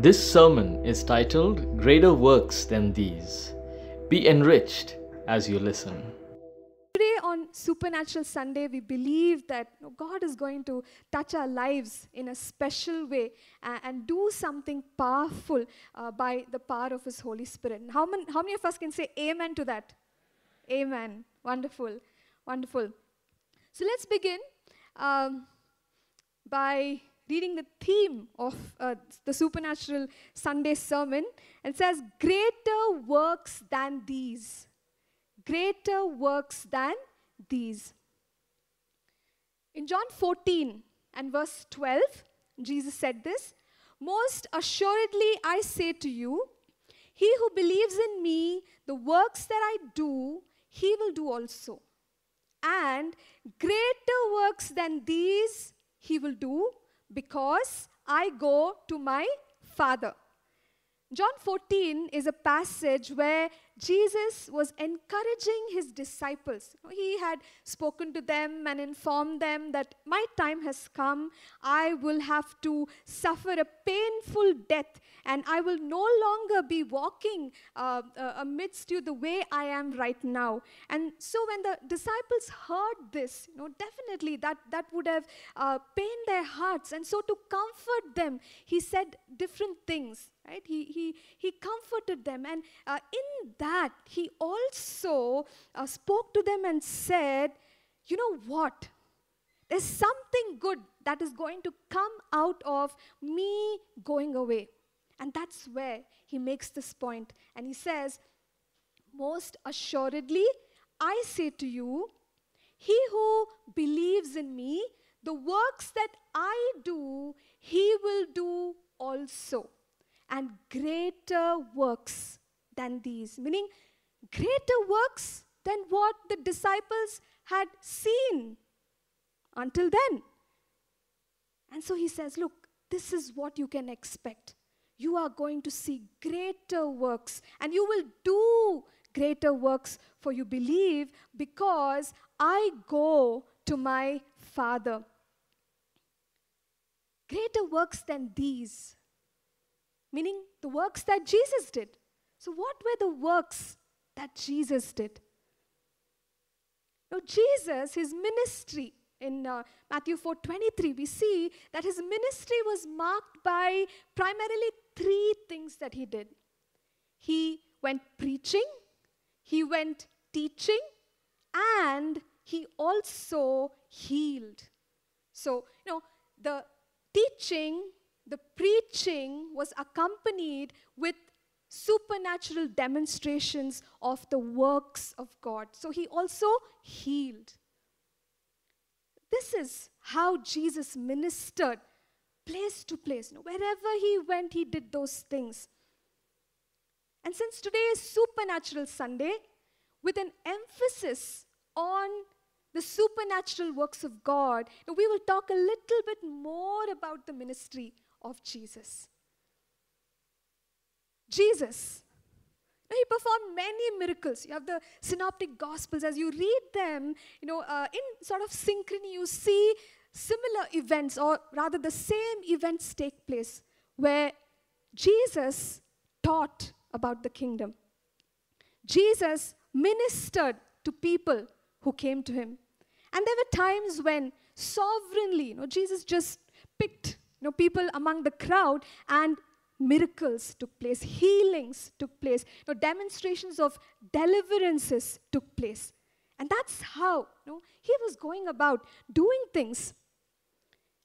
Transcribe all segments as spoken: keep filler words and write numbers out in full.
This sermon is titled Greater Works Than These. Be enriched as you listen. Today on Supernatural Sunday, we believe that God is going to touch our lives in a special way and do something powerful uh, by the power of His Holy Spirit. How many, how many of us can say amen to that? Amen. Wonderful. Wonderful. So let's begin um, by reading the theme of uh, the Supernatural Sunday sermon. It says, greater works than these. Greater works than these. In John fourteen and verse twelve, Jesus said this, most assuredly I say to you, he who believes in me, the works that I do, he will do also. And greater works than these he will do, because I go to my Father. John fourteen is a passage where Jesus was encouraging his disciples. He had spoken to them and informed them that my time has come. I will have to suffer a painful death and I will no longer be walking uh, uh, amidst you the way I am right now. And so when the disciples heard this, you know, definitely that, that would have uh, pained their hearts. And so to comfort them, he said different things. Right? He, he, he comforted them, and uh, in that he also uh, spoke to them and said, you know what, there's something good that is going to come out of me going away. And that's where he makes this point and he says, most assuredly I say to you, he who believes in me, the works that I do, he will do also. And greater works than these. Meaning, greater works than what the disciples had seen until then. And so he says, look, this is what you can expect. You are going to see greater works. And you will do greater works, for you believe, because I go to my Father. Greater works than these. Meaning the works that Jesus did. So what were the works that Jesus did? Now Jesus, his ministry, in uh, Matthew four twenty-three, we see that his ministry was marked by primarily three things that he did. He went preaching, he went teaching, and he also healed. So, you know, the teaching, the preaching was accompanied with supernatural demonstrations of the works of God. So he also healed. This is how Jesus ministered place to place. Wherever he went, he did those things. And since today is Supernatural Sunday, with an emphasis on the supernatural works of God, we will talk a little bit more about the ministry of Jesus. Jesus, now he performed many miracles. You have the synoptic gospels. As you read them, you know, uh, in sort of synchrony, you see similar events, or rather the same events take place, where Jesus taught about the kingdom. Jesus ministered to people who came to him. And there were times when sovereignly, you know, Jesus just picked You know, people among the crowd, and miracles took place, healings took place, you know, demonstrations of deliverances took place. And that's how you know, he was going about doing things.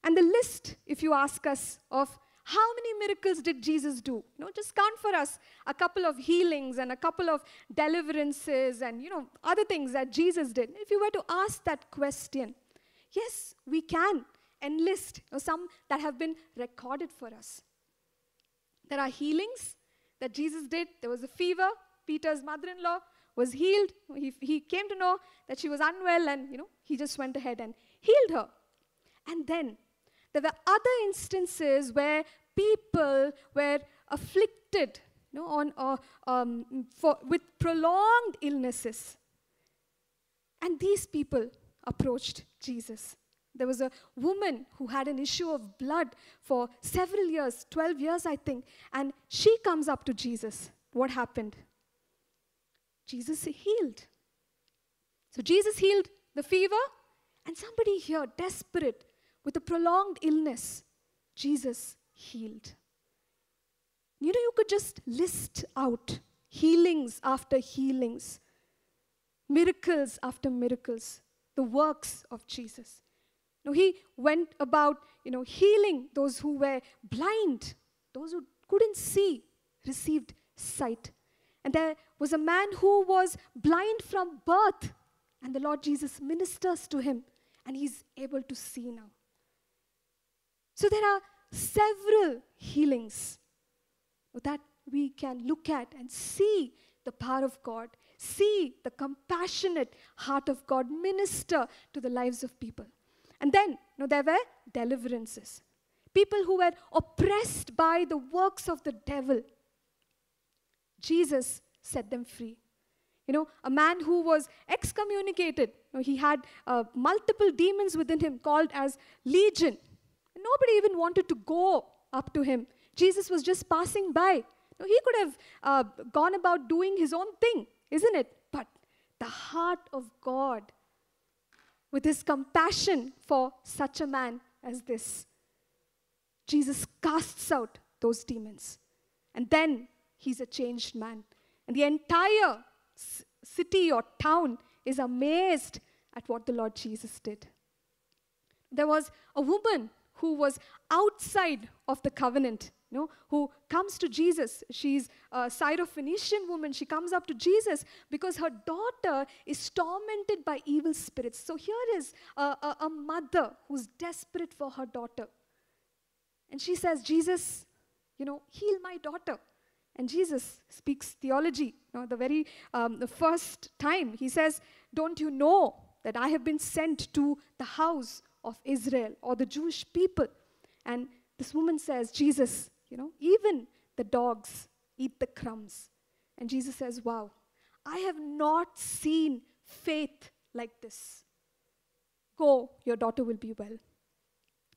And the list, if you ask us, of how many miracles did Jesus do? You know, just count for us a couple of healings and a couple of deliverances and you know, other things that Jesus did. If you were to ask that question, yes, we can enlist or some that have been recorded for us. There are healings that Jesus did. There was a fever. Peter's mother-in-law was healed. He, he came to know that she was unwell and, you know, he just went ahead and healed her. And then there were other instances where people were afflicted, you know, on, uh, um, for, with prolonged illnesses. And these people approached Jesus. There was a woman who had an issue of blood for several years, twelve years, I think. And she comes up to Jesus. What happened? Jesus healed. So Jesus healed the fever. And somebody here, desperate, with a prolonged illness, Jesus healed. You know, you could just list out healings after healings, miracles after miracles, the works of Jesus. No, he went about, you know, healing those who were blind, those who couldn't see, received sight. And there was a man who was blind from birth, and the Lord Jesus ministers to him, and he's able to see now. So there are several healings that we can look at and see the power of God, see the compassionate heart of God minister to the lives of people. And then, you know, there were deliverances. People who were oppressed by the works of the devil. Jesus set them free. You know, a man who was excommunicated. You know, he had uh, multiple demons within him called as legion. Nobody even wanted to go up to him. Jesus was just passing by. You know, he could have uh, gone about doing his own thing, isn't it? But the heart of God, with his compassion for such a man as this, Jesus casts out those demons. And then he's a changed man. And the entire city or town is amazed at what the Lord Jesus did. There was a woman who was outside of the covenant, you know, who comes to Jesus. She's a Syrophoenician woman. She comes up to Jesus because her daughter is tormented by evil spirits. So here is a, a, a mother who's desperate for her daughter. And she says, Jesus, you know, heal my daughter. And Jesus speaks theology. You know, the very um, the first time he says, don't you know that I have been sent to the house of Israel or the Jewish people? And this woman says, Jesus, you know, even the dogs eat the crumbs. And Jesus says, wow, I have not seen faith like this. Go, your daughter will be well.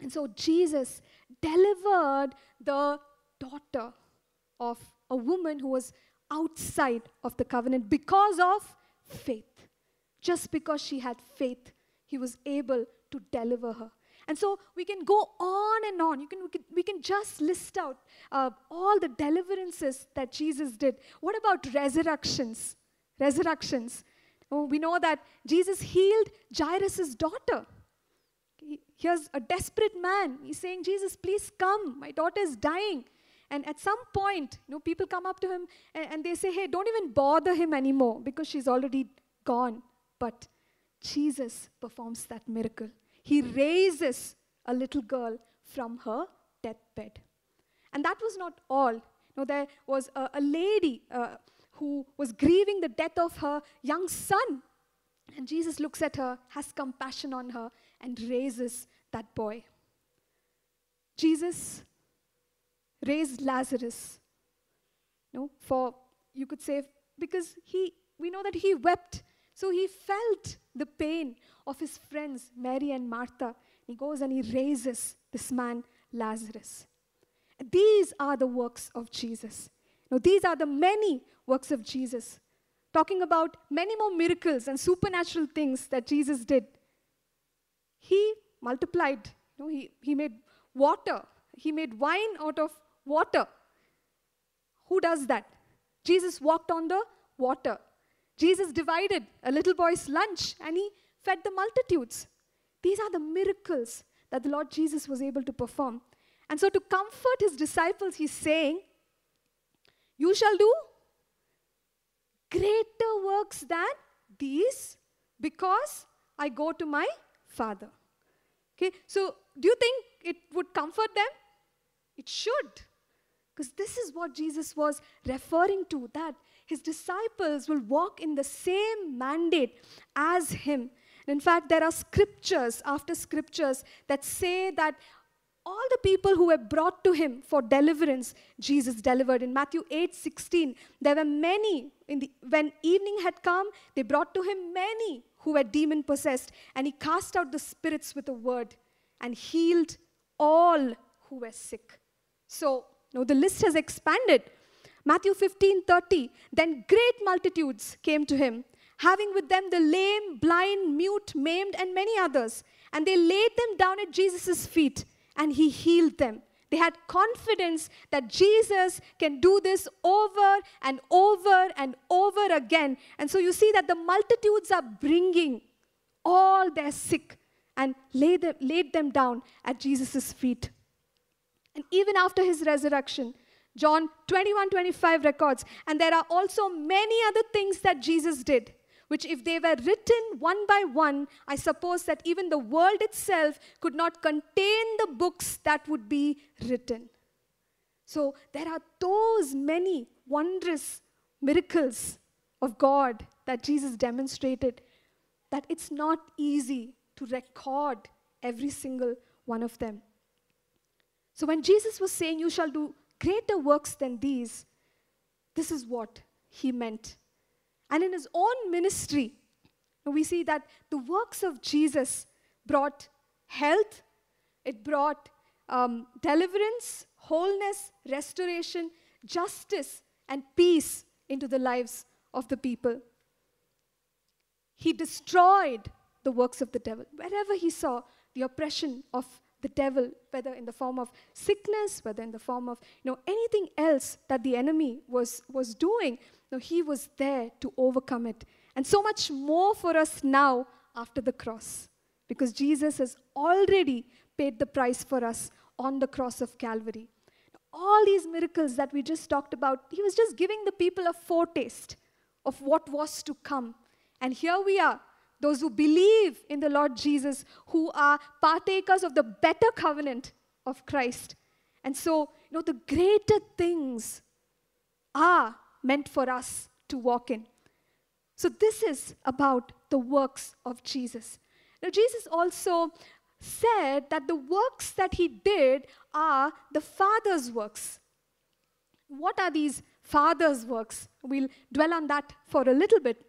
And so Jesus delivered the daughter of a woman who was outside of the covenant because of faith. Just because she had faith, he was able to deliver her. And so we can go on and on. You can, we, can, we can just list out uh, all the deliverances that Jesus did. What about resurrections? Resurrections. Oh, we know that Jesus healed Jairus' daughter. He, here's a desperate man. He's saying, Jesus, please come. My daughter is dying. And at some point, you know, people come up to him and, and they say, hey, don't even bother him anymore because she's already gone. But Jesus performs that miracle. He raises a little girl from her deathbed. And that was not all. No, there was a, a lady uh, who was grieving the death of her young son. And Jesus looks at her, has compassion on her, and raises that boy. Jesus raised Lazarus. No, for, you could say, because he, we know that he wept. So he felt the pain of his friends, Mary and Martha. He goes and he raises this man, Lazarus. These are the works of Jesus. Now, these are the many works of Jesus. Talking about many more miracles and supernatural things that Jesus did. He multiplied. You know, he, he made water. He made wine out of water. Who does that? Jesus walked on the water. Jesus divided a little boy's lunch and he fed the multitudes. These are the miracles that the Lord Jesus was able to perform. And so to comfort his disciples, he's saying, you shall do greater works than these because I go to my Father. Okay, so do you think it would comfort them? It should. Because this is what Jesus was referring to, that his disciples will walk in the same mandate as him. And in fact, there are scriptures after scriptures that say that all the people who were brought to him for deliverance, Jesus delivered. In Matthew eight sixteen, there were many, in the, when evening had come, they brought to him many who were demon-possessed, and he cast out the spirits with a word and healed all who were sick. So, now the list has expanded. Matthew fifteen thirty, then great multitudes came to him, having with them the lame, blind, mute, maimed, and many others. And they laid them down at Jesus' feet, and he healed them. They had confidence that Jesus can do this over and over and over again. And so you see that the multitudes are bringing all their sick and laid them, laid them down at Jesus' feet. And even after his resurrection, John twenty-one twenty-five records, and there are also many other things that Jesus did, which if they were written one by one, I suppose that even the world itself could not contain the books that would be written. So there are those many wondrous miracles of God that Jesus demonstrated that it's not easy to record every single one of them. So when Jesus was saying, you shall do greater works than these, this is what he meant. And in his own ministry, we see that the works of Jesus brought health, it brought um, deliverance, wholeness, restoration, justice, and peace into the lives of the people. He destroyed the works of the devil. Wherever he saw the oppression of the devil, whether in the form of sickness, whether in the form of you know anything else that the enemy was, was doing, no, he was there to overcome it. And so much more for us now after the cross, because Jesus has already paid the price for us on the cross of Calvary. All these miracles that we just talked about, he was just giving the people a foretaste of what was to come. And here we are, those who believe in the Lord Jesus, who are partakers of the better covenant of Christ. And so, you know, the greater things are meant for us to walk in. So this is about the works of Jesus. Now Jesus also said that the works that he did are the Father's works. What are these Father's works? We'll dwell on that for a little bit.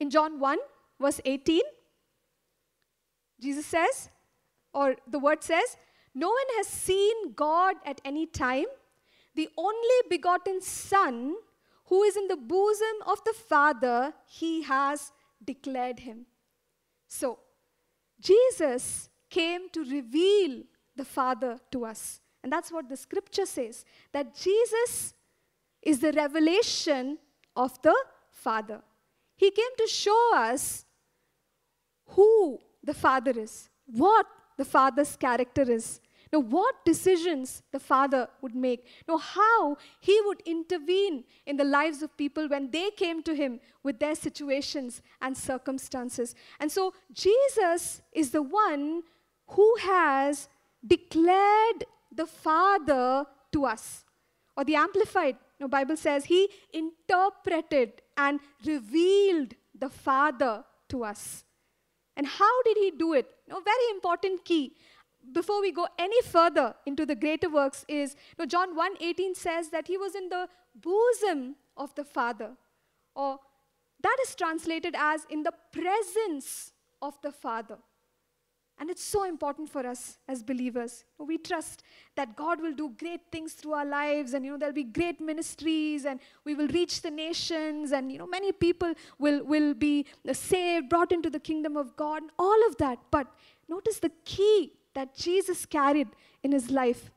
In John one verse eighteen, Jesus says, or the word says, no one has seen God at any time. The only begotten Son, who is in the bosom of the Father, he has declared him. So, Jesus came to reveal the Father to us. And that's what the scripture says, that Jesus is the revelation of the Father. He came to show us who the Father is, what the Father's character is. Now, what decisions the Father would make. Now, how he would intervene in the lives of people when they came to him with their situations and circumstances. And so, Jesus is the one who has declared the Father to us. Or the Amplified, the Bible says, he interpreted and revealed the Father to us. And how did he do it? Now, very important key. Before we go any further into the greater works is, you know, John one eighteen says that he was in the bosom of the Father. Or that is translated as in the presence of the Father. And it's so important for us as believers. We trust that God will do great things through our lives, and you know there'll be great ministries, and we will reach the nations, and you know many people will, will be saved, brought into the kingdom of God, and all of that. But notice the key that Jesus carried in his life.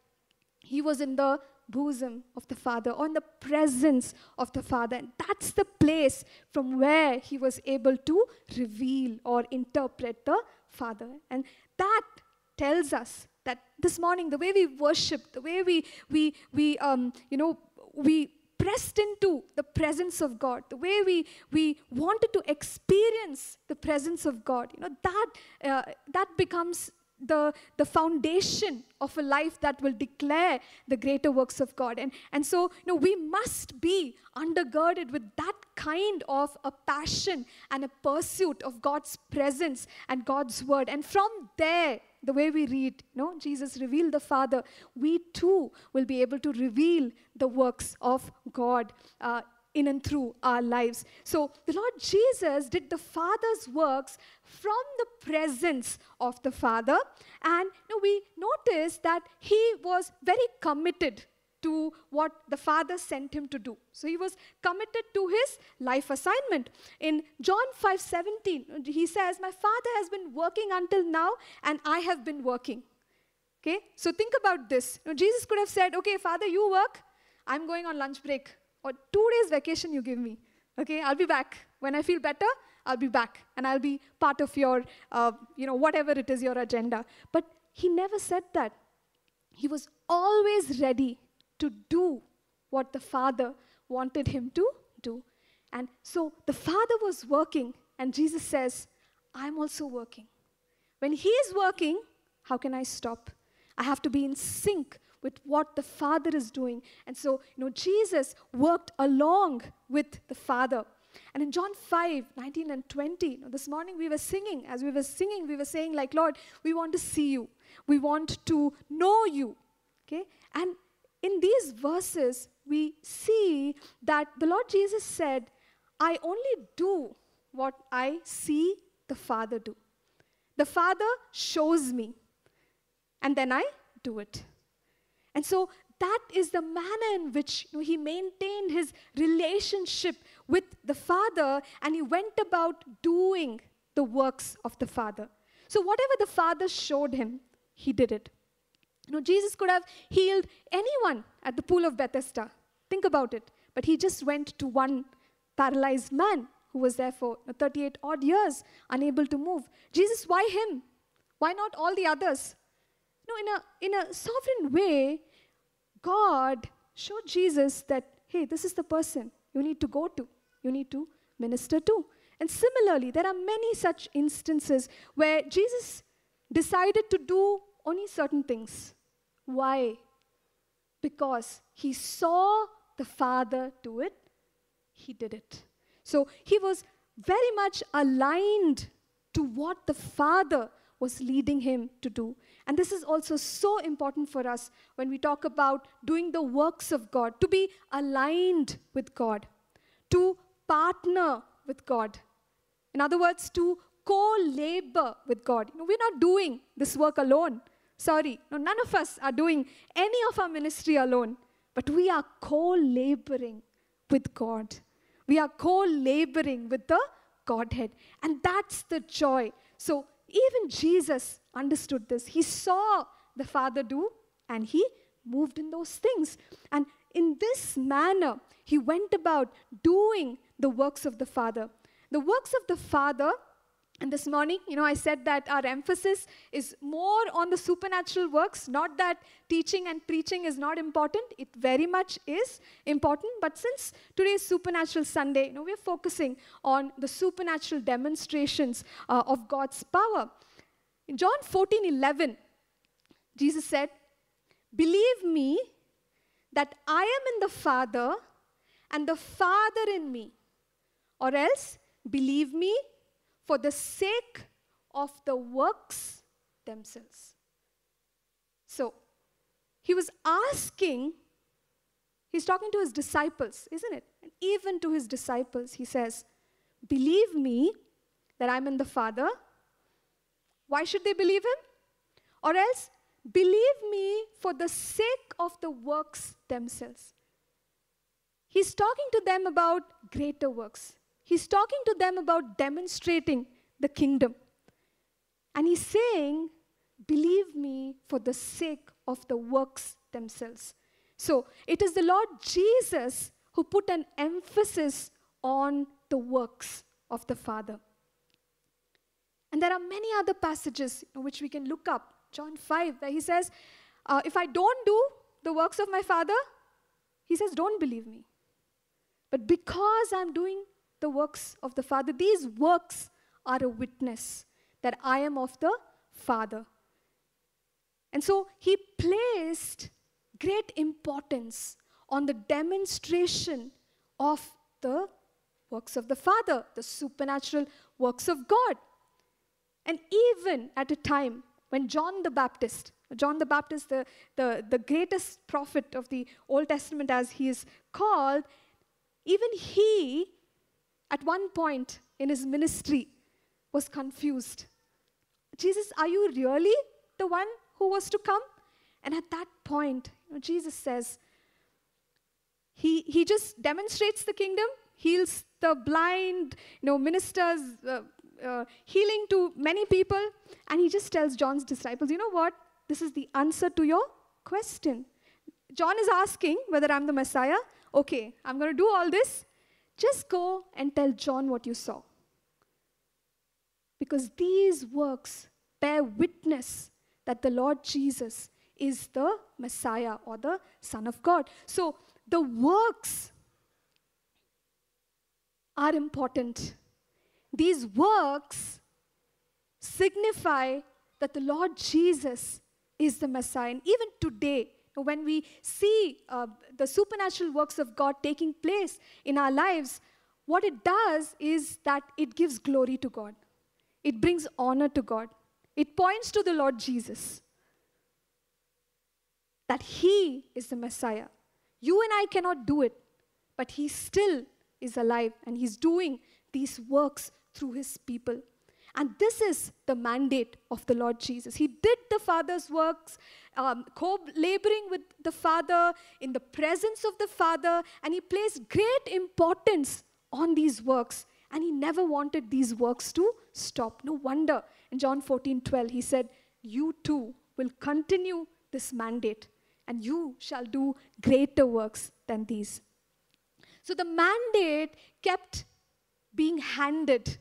He was in the bosom of the Father, or in the presence of the Father. And that's the place from where he was able to reveal or interpret the Father. And that tells us that this morning, the way we worship, the way we, we, we um, you know, we pressed into the presence of God, the way we, we wanted to experience the presence of God, you know, that, uh, that becomes The, the foundation of a life that will declare the greater works of God. And, and so you know, we must be undergirded with that kind of a passion and a pursuit of God's presence and God's word. And from there, the way we read, you know, Jesus revealed the Father, we too will be able to reveal the works of God uh, in and through our lives. So the Lord Jesus did the Father's works from the presence of the Father. And you know, we notice that he was very committed to what the Father sent him to do. So he was committed to his life assignment. In John five seventeen, he says, "My Father has been working until now, and I have been working." Okay? So think about this. You know, Jesus could have said, "Okay, Father, you work. I'm going on lunch break. Or two days vacation you give me. Okay, I'll be back. When I feel better, I'll be back. And I'll be part of your, uh, you know, whatever it is, your agenda." But he never said that. He was always ready to do what the Father wanted him to do. And so the Father was working, and Jesus says, "I'm also working." When he is working, how can I stop? I have to be in sync with what the Father is doing. And so, you know, Jesus worked along with the Father. And in John five nineteen and twenty, you know, this morning we were singing. As we were singing, we were saying, like, "Lord, we want to see you. We want to know you." Okay? And in these verses, we see that the Lord Jesus said, "I only do what I see the Father do. The Father shows me, and then I do it." And so that is the manner in which, you know, he maintained his relationship with the Father, and he went about doing the works of the Father. So whatever the Father showed him, he did it. You know, Jesus could have healed anyone at the pool of Bethesda. Think about it. But he just went to one paralyzed man who was there for thirty-eight odd years, unable to move. Jesus, why him? Why not all the others? No, in a, in a sovereign way, God showed Jesus that, hey, this is the person you need to go to. You need to minister to. And similarly, there are many such instances where Jesus decided to do only certain things. Why? Because he saw the Father do it. He did it. So he was very much aligned to what the Father was leading him to do. And this is also so important for us when we talk about doing the works of God, to be aligned with God, to partner with God. In other words, to co-labor with God. You know, we're not doing this work alone. Sorry, no, none of us are doing any of our ministry alone, but we are co-laboring with God. We are co-laboring with the Godhead. And that's the joy. So even Jesus understood this. He saw the Father do, and he moved in those things. And in this manner, he went about doing the works of the Father. The works of the Father, and this morning, you know, I said that our emphasis is more on the supernatural works. Not that teaching and preaching is not important. It very much is important. But since today is Supernatural Sunday, you know, we're focusing on the supernatural demonstrations uh, of God's power. In John fourteen eleven, Jesus said, "Believe me that I am in the Father and the Father in me, or else believe me for the sake of the works themselves." So he was asking, he's talking to his disciples, isn't it? And even to his disciples, he says, "Believe me that I'm in the Father." Why should they believe him? "Or else, believe me for the sake of the works themselves." He's talking to them about greater works. He's talking to them about demonstrating the kingdom. And he's saying, "Believe me for the sake of the works themselves." So it is the Lord Jesus who put an emphasis on the works of the Father. And there are many other passages which we can look up. John five, where he says, uh, if I don't do the works of my Father, he says, don't believe me. But because I'm doing the works of the Father, these works are a witness that I am of the Father. And so he placed great importance on the demonstration of the works of the Father, the supernatural works of God. And even at a time when John the Baptist, John the Baptist, the, the, the greatest prophet of the Old Testament as he is called, Even he, at one point in his ministry, was confused. Jesus, are you really the one who was to come? And at that point, you know, Jesus says, he, he just demonstrates the kingdom, heals the blind, you know, ministers, uh, uh, healing to many people. And he just tells John's disciples, you know what? This is the answer to your question. John is asking whether I'm the Messiah. Okay, I'm going to do all this. Just go and tell John what you saw. Because these works bear witness that the Lord Jesus is the Messiah or the Son of God. So the works are important. These works signify that the Lord Jesus is the Messiah. And even today, when we see uh, the supernatural works of God taking place in our lives, what it does is that it gives glory to God. It brings honor to God. It points to the Lord Jesus, that he is the Messiah. You and I cannot do it, but he still is alive and he's doing these works through his people. And this is the mandate of the Lord Jesus. He did the Father's works, um, co-laboring with the Father, in the presence of the Father, and he placed great importance on these works. And he never wanted these works to stop. No wonder in John fourteen twelve, he said, you too will continue this mandate, and you shall do greater works than these. So the mandate kept being handed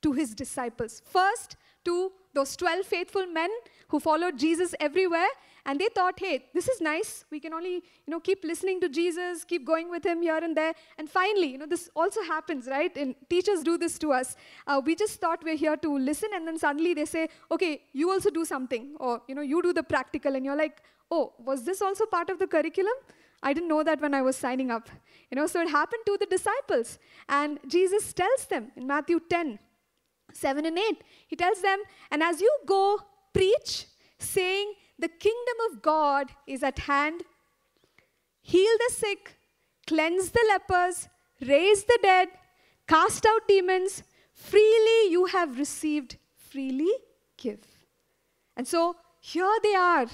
to his disciples. First, to those twelve faithful men who followed Jesus everywhere. And they thought, hey, this is nice. We can only, you know, keep listening to Jesus, keep going with him here and there. And finally, you know, this also happens, right? And teachers do this to us. Uh, we just thought we're here to listen. And then suddenly they say, okay, you also do something. Or, you know, you do the practical. And you're like, oh, was this also part of the curriculum? I didn't know that when I was signing up. You know, so it happened to the disciples. And Jesus tells them in Matthew ten, seven and eight, he tells them, and as you go, preach, saying, the kingdom of God is at hand. Heal the sick, cleanse the lepers, raise the dead, cast out demons. Freely you have received, freely give. And so here they are,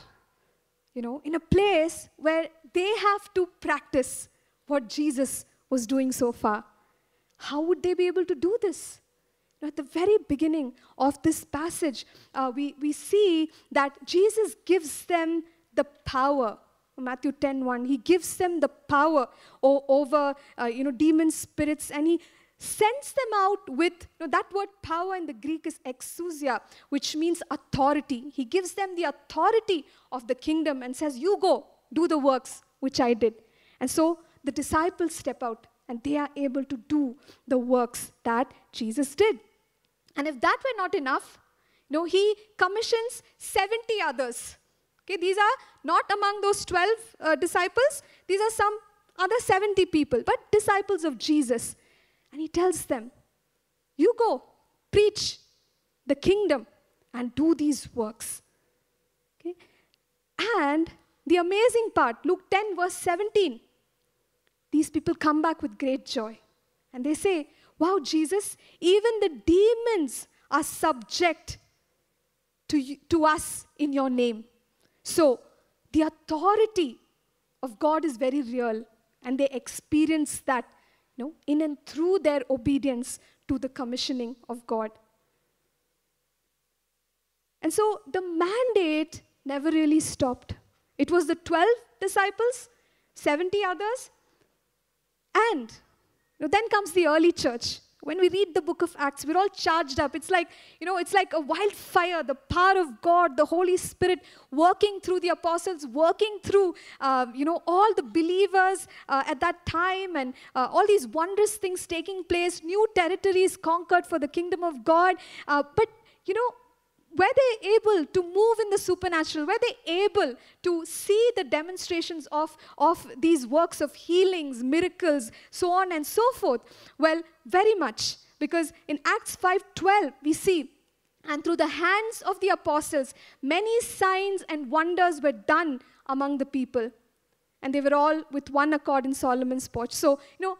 you know, in a place where they have to practice what Jesus was doing so far. How would they be able to do this? At the very beginning of this passage, uh, we, we see that Jesus gives them the power. Matthew ten one, he gives them the power over uh, you know, demon spirits, and he sends them out with, you know, that word power in the Greek is exousia, which means authority. He gives them the authority of the kingdom and says, you go, do the works which I did. And so the disciples step out, and they are able to do the works that Jesus did. And if that were not enough, you know, he commissions seventy others. Okay, these are not among those twelve uh, disciples. These are some other seventy people, but disciples of Jesus. And he tells them, you go, preach the kingdom and do these works. Okay? And the amazing part, Luke ten verse seventeen, these people come back with great joy. And they say, wow, Jesus, even the demons are subject to, you, to us in your name. So the authority of God is very real. And they experience that, you know, in and through their obedience to the commissioning of God. And so the mandate never really stopped. It was the twelve disciples, seventy others. And you know, then comes the early church. When we read the book of Acts, we're all charged up. It's like, you know, it's like a wildfire, the power of God, the Holy Spirit working through the apostles, working through, uh, you know, all the believers uh, at that time, and uh, all these wondrous things taking place, new territories conquered for the kingdom of God. Uh, but, you know, were they able to move in the supernatural? Were they able to see the demonstrations of, of these works of healings, miracles, so on and so forth? Well, very much. Because in Acts five twelve, we see, and through the hands of the apostles, many signs and wonders were done among the people. And they were all with one accord in Solomon's porch. So, you know,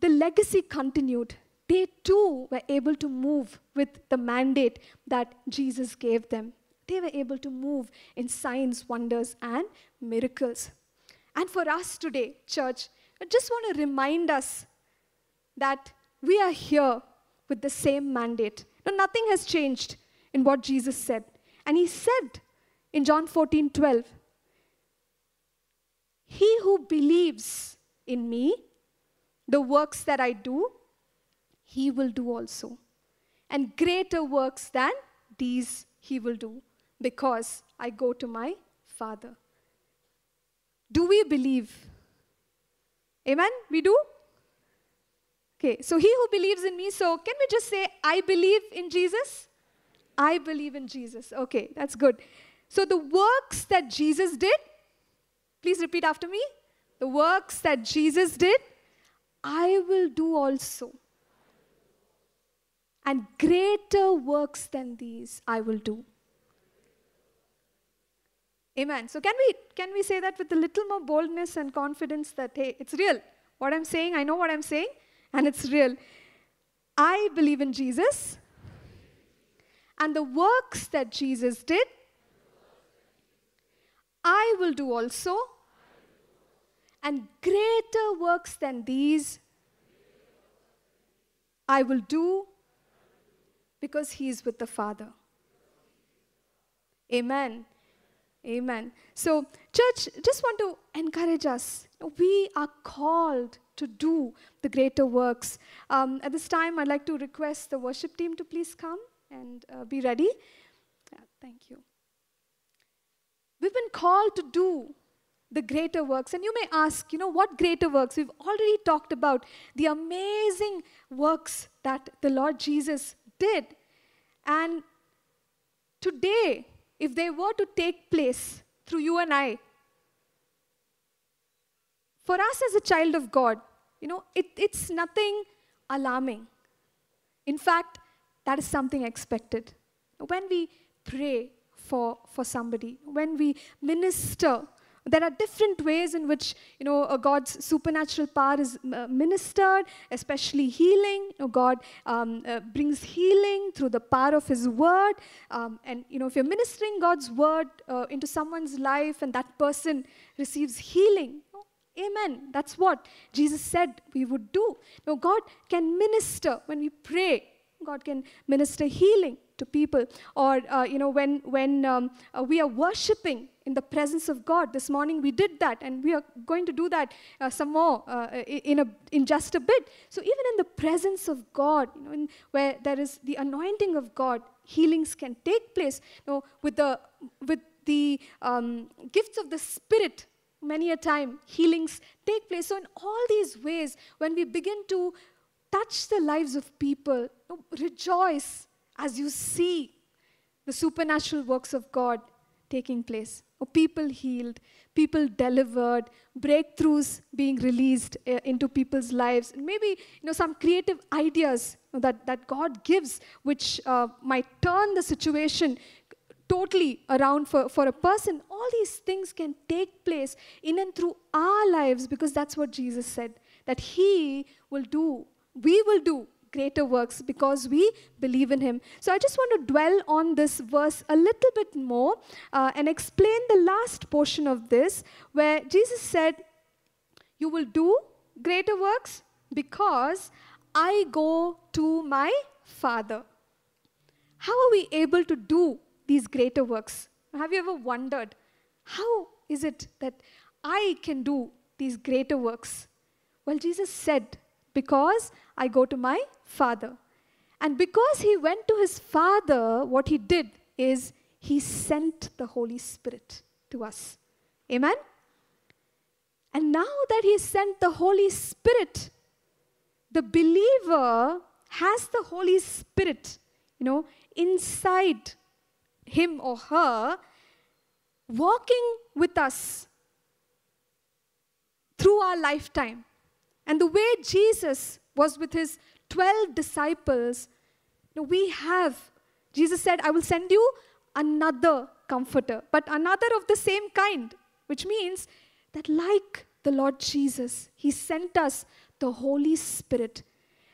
the legacy continued. They too were able to move with the mandate that Jesus gave them. They were able to move in signs, wonders, and miracles. And for us today, church, I just want to remind us that we are here with the same mandate. Now, nothing has changed in what Jesus said. And he said in John fourteen twelve, "He who believes in me, the works that I do, he will do also. And greater works than these he will do, because I go to my Father." Do we believe? Amen? We do? Okay, so he who believes in me, so can we just say, I believe in Jesus? I believe in Jesus. Okay, that's good. So the works that Jesus did, please repeat after me. The works that Jesus did, I will do also. And greater works than these I will do. Amen. So can we, can we say that with a little more boldness and confidence that, hey, it's real. What I'm saying, I know what I'm saying, and it's real. I believe in Jesus. And the works that Jesus did, I will do also. And greater works than these I will do, because he is with the Father. Amen. Amen. So, church, just want to encourage us. We are called to do the greater works. Um, at this time, I'd like to request the worship team to please come and uh, be ready. Yeah, thank you. We've been called to do the greater works. And you may ask, you know, what greater works? We've already talked about the amazing works that the Lord Jesus did. And today, if they were to take place through you and I, for us as a child of God, you know, it, it's nothing alarming. In fact, that is something expected. When we pray for, for somebody, when we minister, there are different ways in which, you know, God's supernatural power is ministered, especially healing. You know, God um, uh, brings healing through the power of his word. Um, and, you know, if you're ministering God's word uh, into someone's life and that person receives healing, you know, amen. That's what Jesus said we would do. You know, God can minister when we pray. God can minister healing to people, or uh, you know, when when um, uh, we are worshiping in the presence of God. This morning we did that, and we are going to do that uh, some more uh, in a in just a bit. So even in the presence of God, you know, in, where there is the anointing of God, healings can take place. You know, with the with the um, gifts of the Spirit, many a time healings take place. So in all these ways, when we begin to touch the lives of people, you know, rejoice as you see the supernatural works of God taking place. Oh, people healed, people delivered, breakthroughs being released uh, into people's lives. And maybe, you know, some creative ideas that, that God gives, which uh, might turn the situation totally around for, for a person. All these things can take place in and through our lives, because that's what Jesus said, that he will do, we will do greater works because we believe in him. So I just want to dwell on this verse a little bit more uh, and explain the last portion of this, where Jesus said, you will do greater works because I go to my Father. How are we able to do these greater works? Have you ever wondered, how is it that I can do these greater works? Well, Jesus said, because I go to my Father. And because he went to his Father, what he did is he sent the Holy Spirit to us. Amen? And now that he sent the Holy Spirit, the believer has the Holy Spirit, you know, inside him or her, walking with us through our lifetime. And the way Jesus was with his twelve disciples, you know, we have, Jesus said, I will send you another comforter, but another of the same kind, which means that like the Lord Jesus, he sent us the Holy Spirit.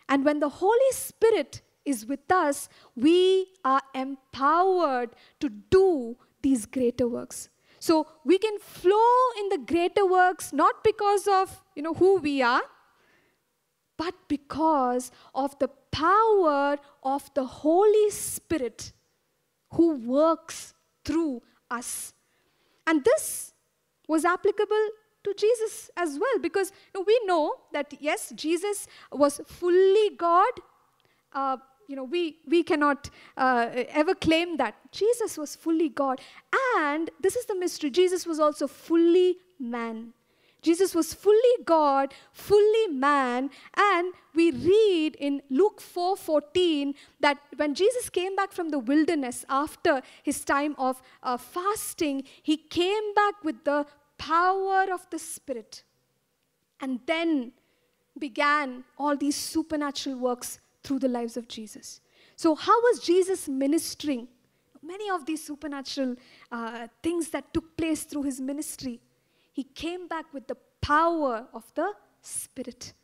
And when the Holy Spirit is with us, we are empowered to do these greater works. So we can flow in the greater works, not because of, you know, who we are, but because of the power of the Holy Spirit who works through us. And this was applicable to Jesus as well, because you know, we know that, yes, Jesus was fully God. Uh, you know, we, we cannot uh, ever claim that. Jesus was fully God. And this is the mystery. Jesus was also fully man. Jesus was fully God, fully man. And we read in Luke four fourteen that when Jesus came back from the wilderness after his time of uh, fasting, he came back with the power of the Spirit. And then began all these supernatural works through the lives of Jesus. So how was Jesus ministering? Many of these supernatural uh, things that took place through his ministry, he came back with the power of the Spirit.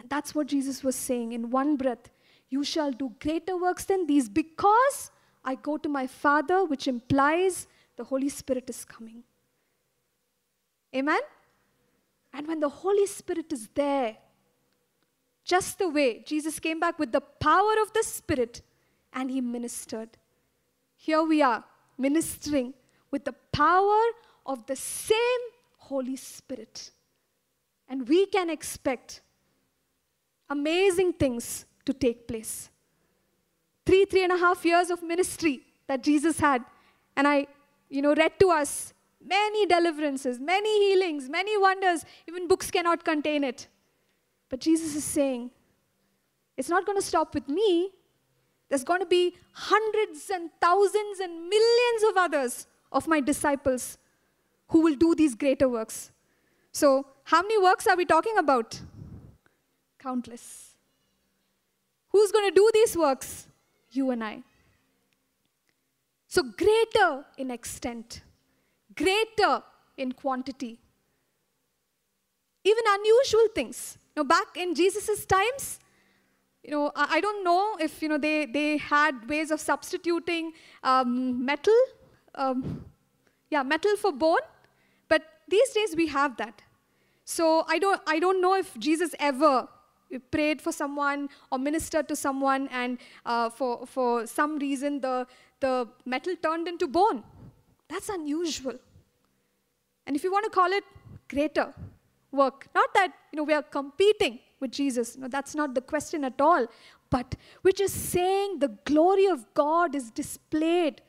And that's what Jesus was saying in one breath. You shall do greater works than these because I go to my Father, which implies the Holy Spirit is coming. Amen? And when the Holy Spirit is there, just the way Jesus came back with the power of the Spirit and he ministered. Here we are ministering with the power of the same Holy Spirit. And we can expect amazing things to take place. Three, three and a half years of ministry that Jesus had. And I, you know, read to us many deliverances, many healings, many wonders. Even books cannot contain it. But Jesus is saying, it's not going to stop with me. There's going to be hundreds and thousands and millions of others of my disciples who will do these greater works. So how many works are we talking about? Countless. Who's going to do these works? You and I. So greater in extent, greater in quantity, even unusual things. Now, back in Jesus' times, you know, I, I don't know if, you know, they, they had ways of substituting um, metal, um, yeah, metal for bone, but these days we have that. So I don't, I don't know if Jesus ever prayed for someone or ministered to someone and uh, for, for some reason the, the metal turned into bone. That's unusual. And if you want to call it greater work. Not that, you know, we are competing with Jesus. No, that's not the question at all. But we're just saying the glory of God is displayed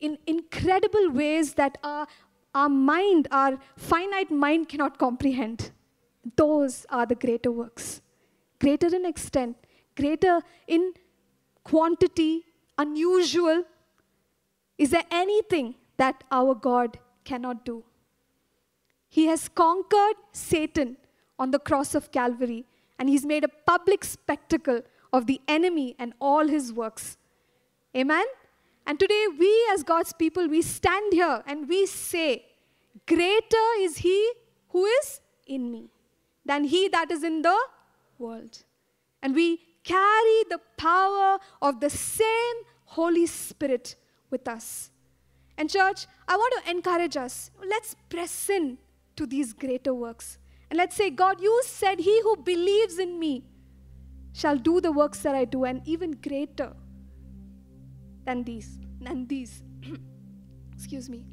in incredible ways that our, our mind, our finite mind cannot comprehend. Those are the greater works. Greater in extent, greater in quantity, unusual. Is there anything that our God cannot do? He has conquered Satan on the cross of Calvary, and he's made a public spectacle of the enemy and all his works. Amen? And today we as God's people, we stand here and we say, greater is he who is in me than he that is in the world. And we carry the power of the same Holy Spirit with us. And church, I want to encourage us. Let's press in to these greater works. And let's say, God, you said, he who believes in me shall do the works that I do, and even greater than these. Than these. Excuse me.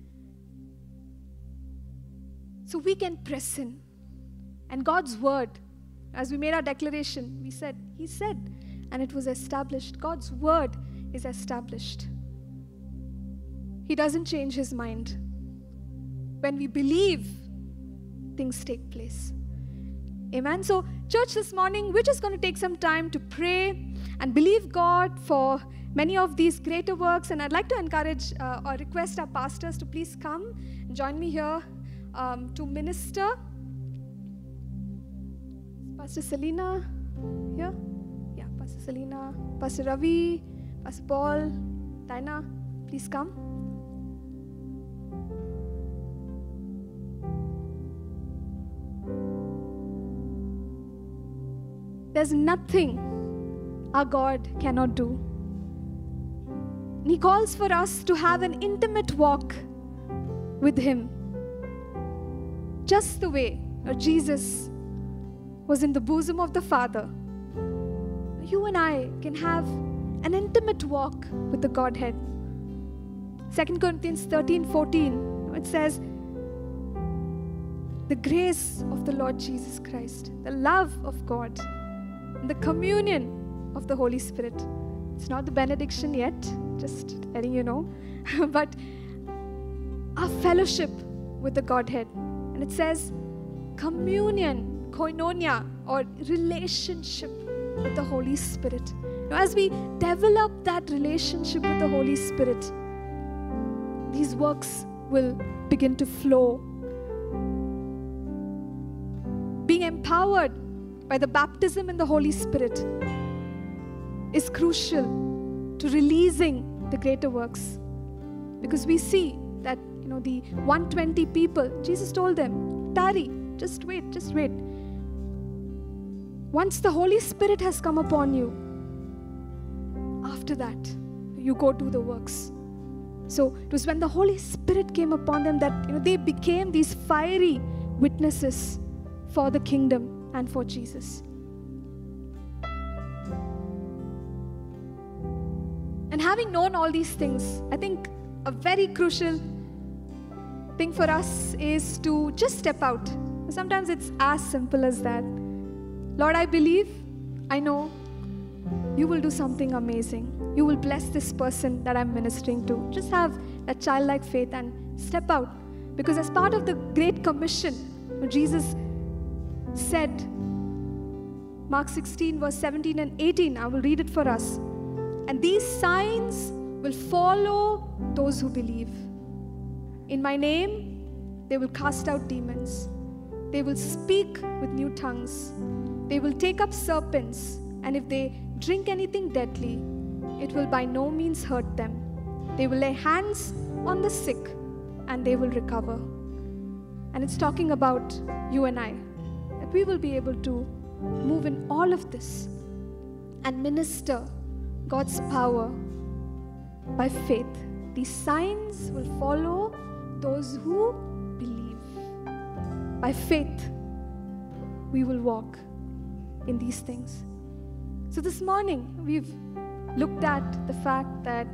So we can press in. And God's word, as we made our declaration, we said, he said, and it was established. God's word is established. He doesn't change his mind. When we believe, things take place. Amen. So, church, this morning, we're just going to take some time to pray and believe God for many of these greater works. And I'd like to encourage uh, or request our pastors to please come and join me here um, to minister. Pastor Selina here. Yeah, Pastor Selina, Pastor Ravi, Pastor Paul, Taina, please come. There's nothing our God cannot do. He calls for us to have an intimate walk with Him, just the way Jesus was in the bosom of the Father. You and I can have an intimate walk with the Godhead. Second Corinthians thirteen fourteen, it says, the grace of the Lord Jesus Christ, the love of God, and the communion of the Holy Spirit. It's not the benediction yet, just letting you know, but our fellowship with the Godhead. And it says communion, koinonia, or relationship with the Holy Spirit. Now, as we develop that relationship with the Holy Spirit, these works will begin to flow. Being empowered by the baptism in the Holy Spirit is crucial to releasing the greater works, because we see that, you know, the one hundred twenty people, Jesus told them, tarry, just wait, just wait. Once the Holy Spirit has come upon you, after that, you go do the works. So it was when the Holy Spirit came upon them that, you know, they became these fiery witnesses for the kingdom and for Jesus. And having known all these things, I think a very crucial thing for us is to just step out. Sometimes it's as simple as that. Lord, I believe, I know, you will do something amazing. You will bless this person that I'm ministering to. Just have that childlike faith and step out. Because as part of the Great Commission, Jesus said, Mark sixteen, verse seventeen and eighteen, I will read it for us. And these signs will follow those who believe. In my name, they will cast out demons. They will speak with new tongues. They will take up serpents. And if they drink anything deadly, it will by no means hurt them. They will lay hands on the sick and they will recover. And it's talking about you and I, that we will be able to move in all of this and minister God's power by faith. These signs will follow those who believe. By faith, we will walk in these things. So this morning, we've looked at the fact that,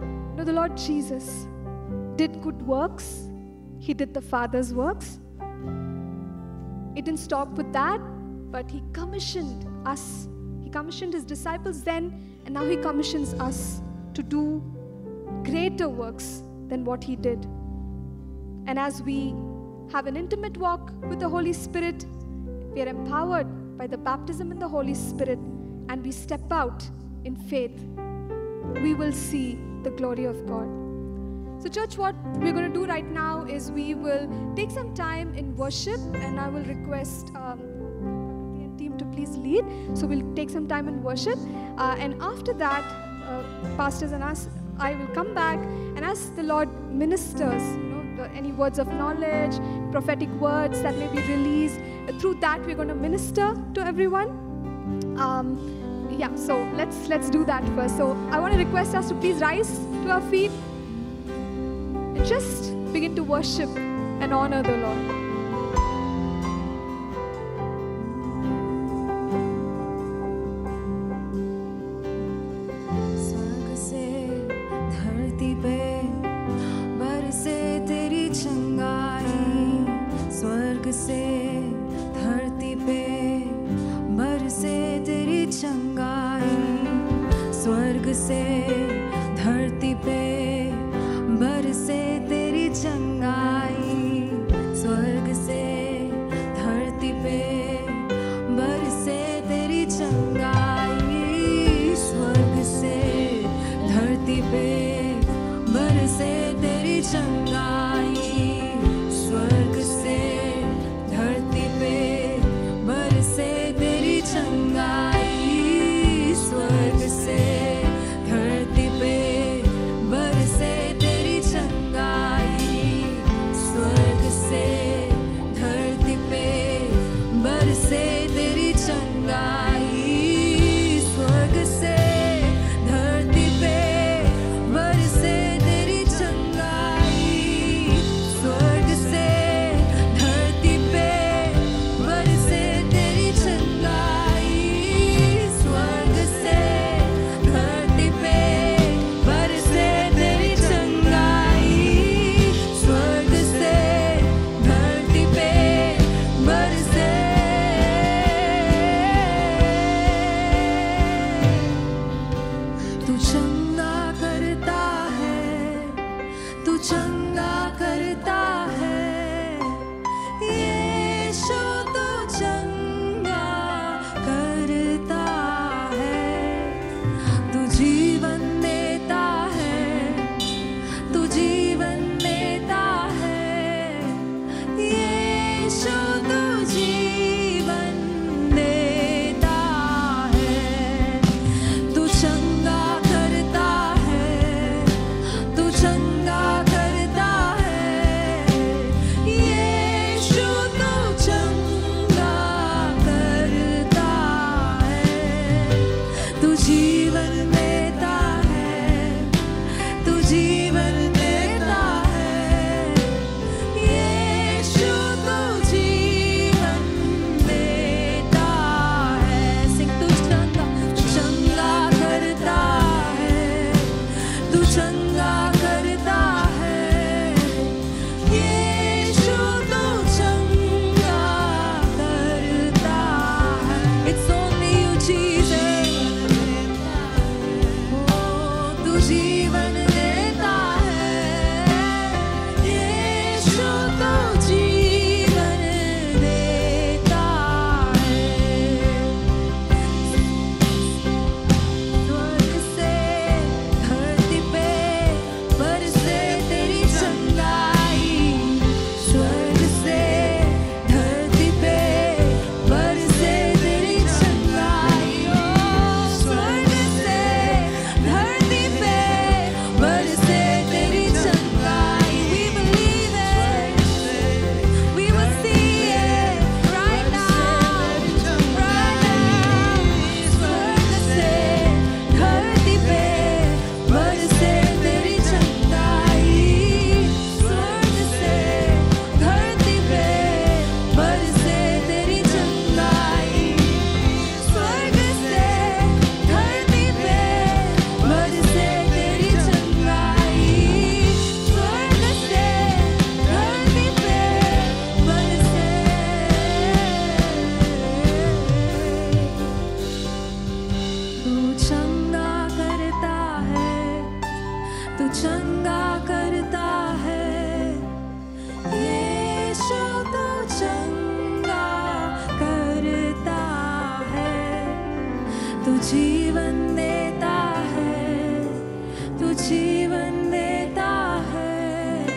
you know, the Lord Jesus did good works. He did the Father's works. It didn't stop with that, but He commissioned us. He commissioned His disciples then, and now He commissions us to do greater works than what He did. And as we have an intimate walk with the Holy Spirit, we are empowered by the baptism in the Holy Spirit, and we step out in faith, we will see the glory of God. So church, what we're going to do right now is we will take some time in worship, and I will request um, the team to please lead. So we'll take some time in worship, uh, and after that, uh, pastors and us, I will come back, and as the Lord ministers, you know, any words of knowledge, prophetic words that may be released, through that we're going to minister to everyone. Um, yeah, so let's let's do that first. So I want to request us to please rise to our feet and just begin to worship and honor the Lord. Swear to say, तू जीवन देता है, तू जीवन देता है,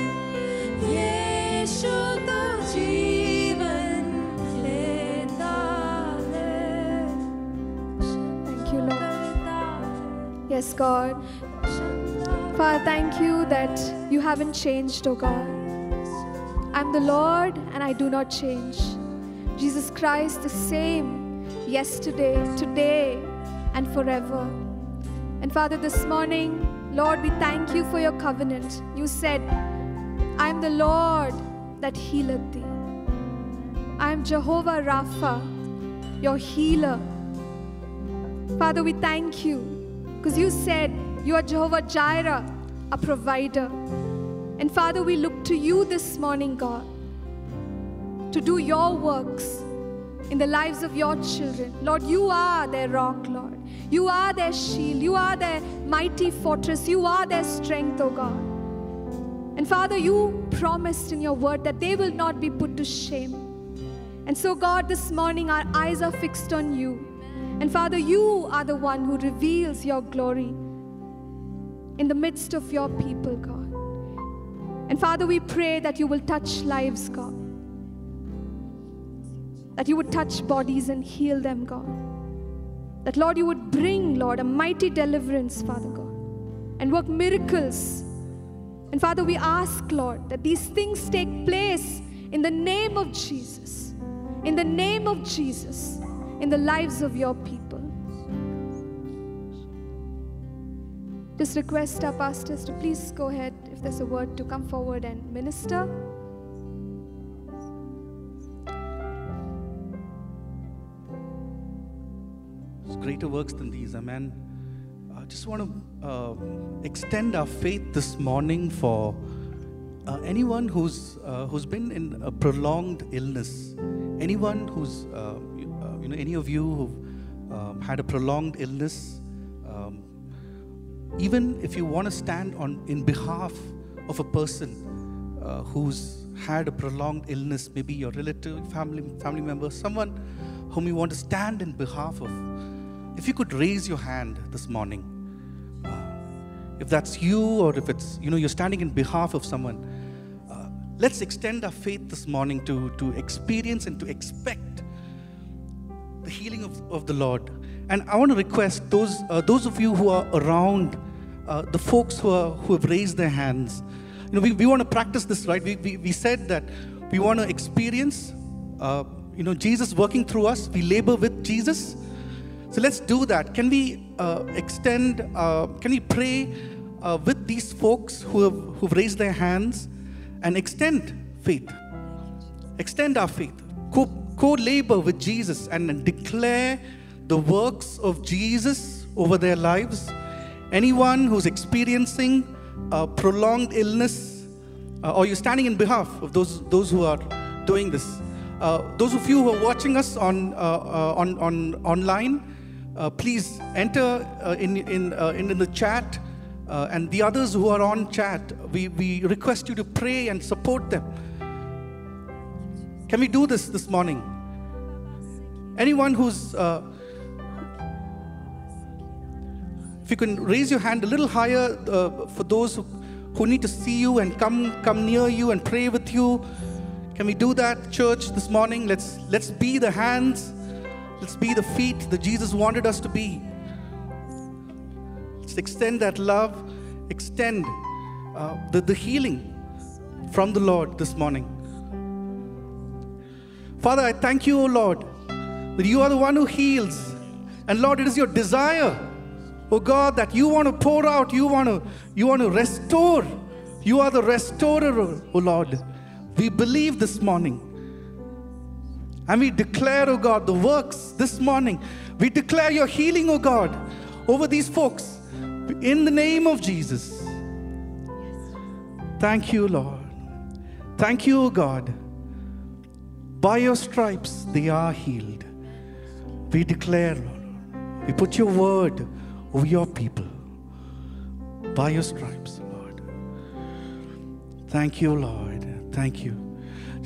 यीशु तू जीवन देता है. Thank you, Lord. Yes, God. Father, thank you that you haven't changed, oh God. I'm the Lord and I do not change. Jesus Christ, the same. Yesterday, today, and forever. And Father, this morning, Lord, we thank you for your covenant. You said, I am the Lord that healeth thee. I am Jehovah Rapha, your healer. Father, we thank you because you said you are Jehovah Jireh, a provider. And Father, we look to you this morning, God, to do your works in the lives of your children. Lord, you are their rock, Lord. You are their shield. You are their mighty fortress. You are their strength, O God. And Father, you promised in your word that they will not be put to shame. And so, God, this morning our eyes are fixed on you. And Father, you are the one who reveals your glory in the midst of your people, God. And Father, we pray that you will touch lives, God. That you would touch bodies and heal them, God. That, Lord, you would bring, Lord, a mighty deliverance, Father God, and work miracles. And, Father, we ask, Lord, that these things take place in the name of Jesus, in the name of Jesus, in the lives of your people. Just request our pastors to please go ahead, if there's a word, to come forward and minister. Greater works than these, amen. I just want to uh, extend our faith this morning for uh, anyone who's uh, who's been in a prolonged illness, anyone who's uh, you, uh, you know any of you who've um, had a prolonged illness. Um, even if you want to stand on in behalf of a person uh, who's had a prolonged illness, maybe your relative, family, family member, someone whom you want to stand in behalf of. If you could raise your hand this morning, uh, if that's you or if it's, you know, you're standing in behalf of someone, uh, let's extend our faith this morning to, to experience and to expect the healing of, of the Lord. And I want to request those, uh, those of you who are around, uh, the folks who, are, who have raised their hands, you know, we, we want to practice this, right? We, we, we said that we want to experience, uh, you know, Jesus working through us. We labor with Jesus. So let's do that. Can we uh, extend, uh, can we pray uh, with these folks who have who've raised their hands and extend faith? Extend our faith. Co- co-labor with Jesus and declare the works of Jesus over their lives. Anyone who's experiencing a prolonged illness, uh, or you're standing in behalf of those, those who are doing this. Uh, those of you who are watching us on, uh, uh, on, on online, Uh, please enter uh, in, in, uh, in, in the chat, uh, and the others who are on chat, we, we request you to pray and support them. Can we do this this morning? Anyone who's... Uh, if you can raise your hand a little higher uh, for those who, who need to see you and come, come near you and pray with you. Can we do that, church, this morning? Let's, let's be the hands. Let's be the feet that Jesus wanted us to be. Let's extend that love, extend uh, the, the healing from the Lord this morning. Father, I thank you, O Lord, that you are the one who heals. And Lord, it is your desire, O God, that you want to pour out, you want to, you want to restore. You are the restorer, O Lord. We believe this morning. And we declare, O God, the works this morning. We declare your healing, O God, over these folks. In the name of Jesus. Thank you, Lord. Thank you, O God. By your stripes, they are healed. We declare, Lord. We put your word over your people. By your stripes, Lord. Thank you, Lord. Thank you.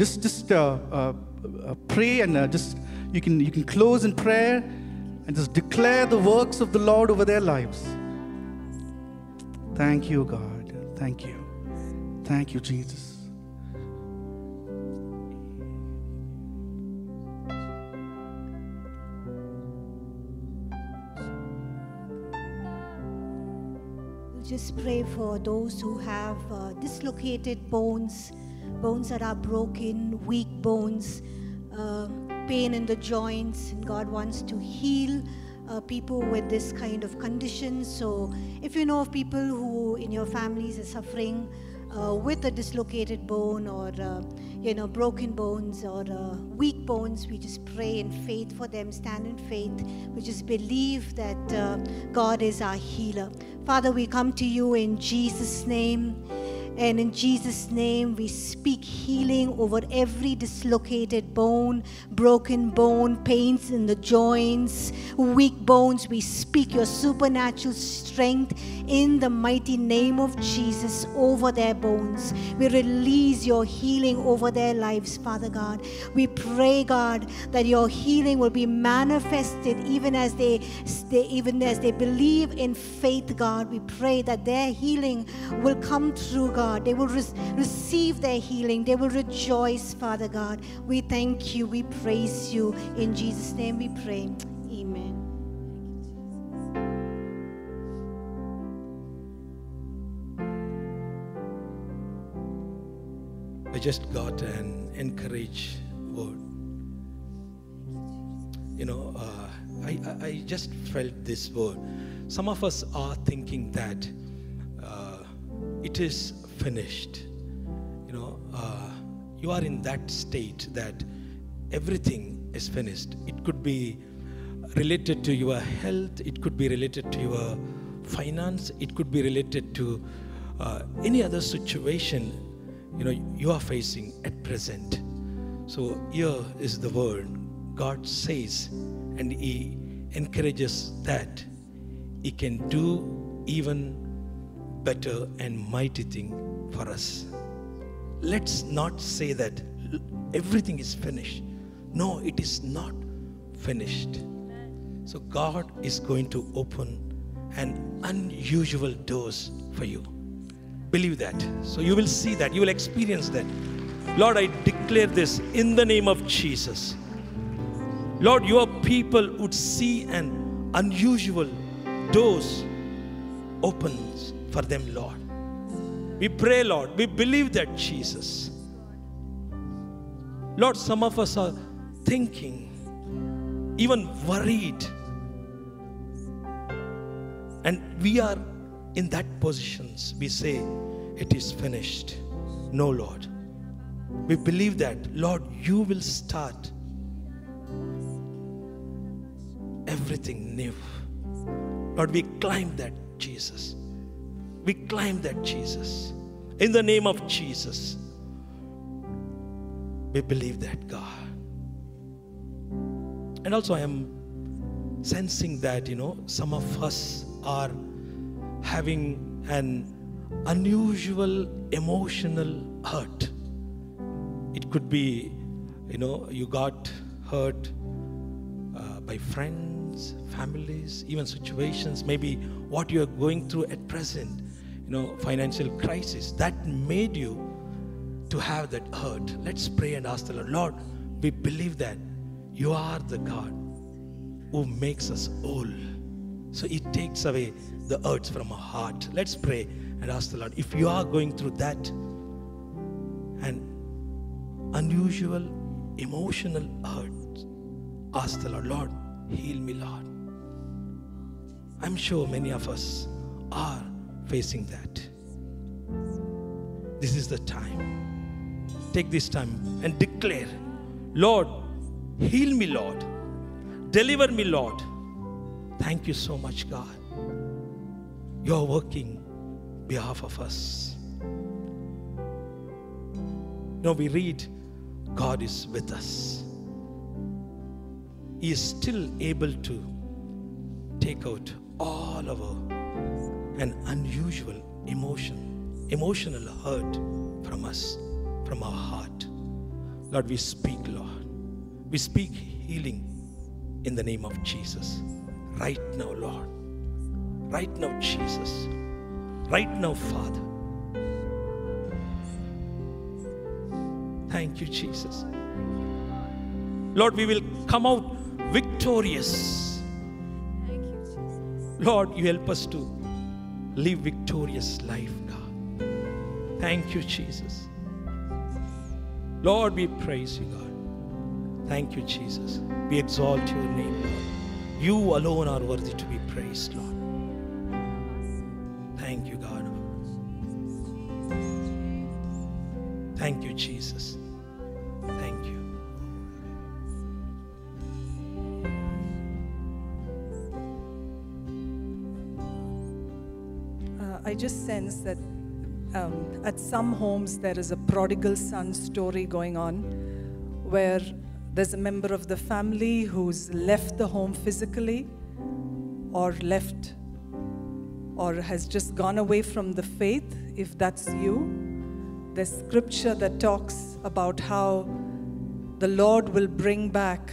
Just, just, uh, uh, Uh, pray and uh, just you can you can close in prayer. and just declare the works of the Lord over their lives. Thank you, God. Thank you. Thank you, Jesus. Just pray for those who have uh, dislocated bones, bones that are broken, weak bones, uh, pain in the joints. And God wants to heal uh, people with this kind of condition. So if you know of people who in your families are suffering uh, with a dislocated bone or uh, you know, broken bones or uh, weak bones, we just pray in faith for them, stand in faith. We just believe that uh, God is our healer. Father, we come to you in Jesus' name, and in Jesus' name we speak healing over every dislocated bone, broken bone, pains in the joints, weak bones. We speak your supernatural strength in the mighty name of Jesus over their bones. We release your healing over their lives, Father God. We pray, God, that your healing will be manifested even as they, they even as they believe in faith, God. God, we pray that their healing will come through, God. They will re- receive their healing. They will rejoice, Father God. We thank you. We praise you. In Jesus' name we pray. Amen. I just got an encourage word. You know, uh, I, I, I just felt this word. Some of us are thinking that uh, it is finished. You know, uh, you are in that state that everything is finished. It could be related to your health. It could be related to your finance. It could be related to uh, any other situation, you know, you are facing at present. So here is the word. God says, and He encourages that He can do even better and mighty thing for us. Let's not say that everything is finished. No, it is not finished. Amen. So God is going to open an unusual doors for you. Believe that. So you will see that. You will experience that. Lord, I declare this in the name of Jesus. Lord, your people would see an unusual doors opens for them, Lord. We pray, Lord. We believe that, Jesus. Lord, some of us are thinking, even worried. And we are in that positions. We say, it is finished. No, Lord. We believe that, Lord, you will start everything new. Lord, we climb that, Jesus. We climb that, Jesus. In the name of Jesus, we believe that, God. And also I am sensing that, you know, some of us are having an unusual emotional hurt. It could be, you know, you got hurt uh, by friends, families, even situations, maybe what you are going through at present, you know, financial crisis, that made you to have that hurt. Let's pray and ask the Lord, Lord, we believe that you are the God who makes us whole. So it takes away the hurts from our heart. Let's pray and ask the Lord, if you are going through that, an unusual emotional hurt, ask the Lord, Lord, heal me, Lord. I'm sure many of us are facing that. This is the time. Take this time and declare, Lord, heal me, Lord. Deliver me, Lord. Thank you so much, God. You are working on behalf of us. You know, we read, God is with us. He is still able to take out all of our an unusual emotion, emotional hurt from us, from our heart. Lord, we speak, Lord. We speak healing in the name of Jesus. Right now, Lord. Right now, Jesus. Right now, Father. Thank you, Jesus. Lord, we will come out victorious. Thank you, Jesus. Lord, you help us to live victorious life, God. Thank you, Jesus. Lord, we praise you, God. Thank you, Jesus. We exalt your name, Lord. You alone are worthy to be praised, Lord. Thank you, God. Thank you, Jesus. Thank you. Uh, I just sense that um, at some homes there is a prodigal son story going on, where there's a member of the family who's left the home physically, or left, or has just gone away from the faith, if that's you. There's scripture that talks about how the Lord will bring back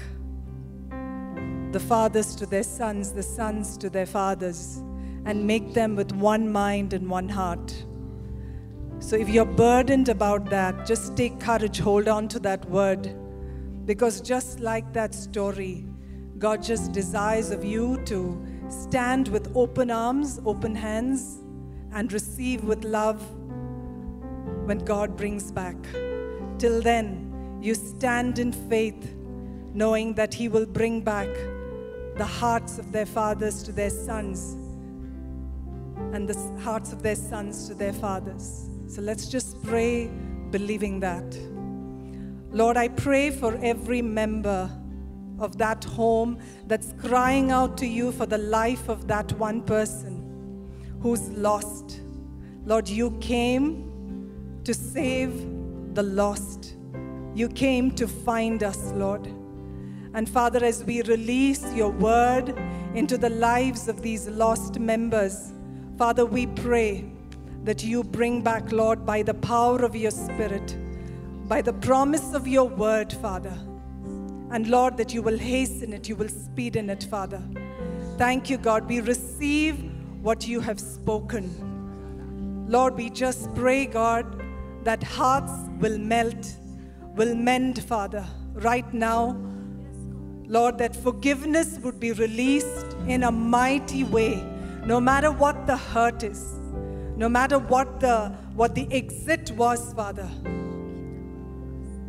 the fathers to their sons, the sons to their fathers, and make them with one mind and one heart. So if you're burdened about that, just take courage, hold on to that word, because just like that story, God just desires of you to stand with open arms, open hands, and receive with love when God brings back. Till then, you stand in faith, knowing that He will bring back the hearts of their fathers to their sons, and the hearts of their sons to their fathers. So let's just pray believing that. Lord, I pray for every member of that home that's crying out to you for the life of that one person who's lost. Lord, you came to save the lost. You came to find us, Lord. And Father, as we release your word into the lives of these lost members, Father, we pray that you bring back, Lord, by the power of your Spirit, by the promise of your word, Father. And Lord, that you will hasten it, you will speed in it, Father. Thank you, God. We receive what you have spoken. Lord, we just pray, God, that hearts will melt, will mend, Father, right now. Lord, that forgiveness would be released in a mighty way, no matter what the hurt is, no matter what the, what the exit was, Father.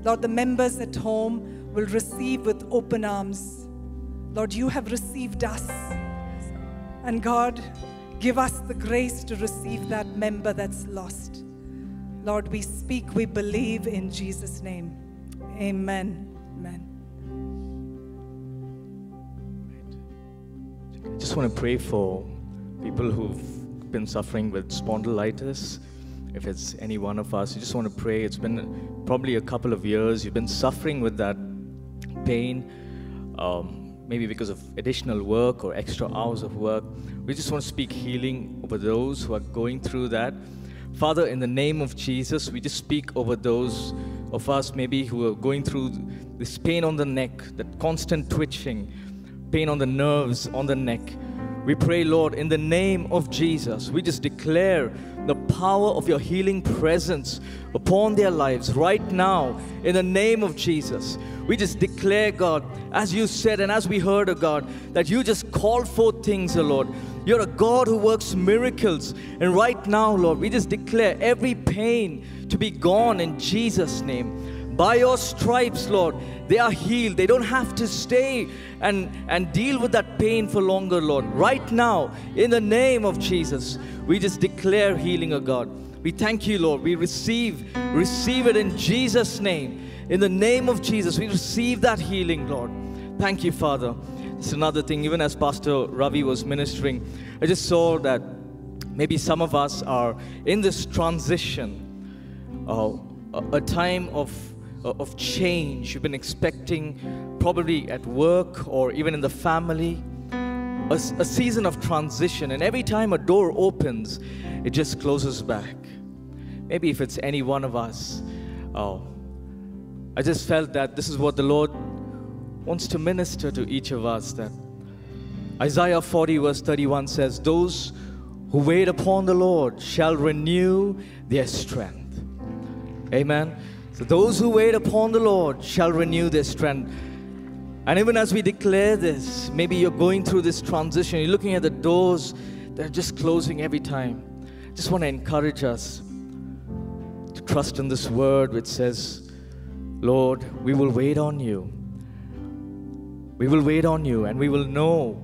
Lord, the members at home will receive with open arms. Lord, you have received us. And God, give us the grace to receive that member that's lost. Lord, we speak, we believe in Jesus' name. Amen. Amen. I just want to pray for people who've been suffering with spondylitis. If it's any one of us, you just want to pray. It's been probably a couple of years. You've been suffering with that pain, um, maybe because of additional work or extra hours of work. We just want to speak healing over those who are going through that. Father, in the name of Jesus, we just speak over those of us maybe who are going through this pain on the neck, that constant twitching, pain on the nerves, on the neck. We pray, Lord, in the name of Jesus, we just declare the power of your healing presence upon their lives right now, in the name of Jesus. We just declare, God, as you said and as we heard, oh God, that you just call forth things, oh Lord. You're a God who works miracles. And right now, Lord, we just declare every pain to be gone in Jesus' name. By your stripes, Lord, they are healed. They don't have to stay and, and deal with that pain for longer, Lord. Right now, in the name of Jesus, we just declare healing, oh God. We thank you, Lord. We receive, receive it in Jesus' name. In the name of Jesus, we receive that healing, Lord. Thank you, Father. It's another thing, even as Pastor Ravi was ministering, I just saw that maybe some of us are in this transition, uh, a, a time of, of change. You've been expecting, probably at work or even in the family, a, a season of transition. And every time a door opens, it just closes back. Maybe if it's any one of us, uh, I just felt that this is what the Lord wants to minister to each of us that Isaiah forty verse thirty-one says, "Those who wait upon the Lord shall renew their strength." Amen. So those who wait upon the Lord shall renew their strength. And even as we declare this, maybe you're going through this transition, you're looking at the doors that are just closing every time. Just want to encourage us to trust in this word which says, Lord, we will wait on you. We will wait on you, and we will know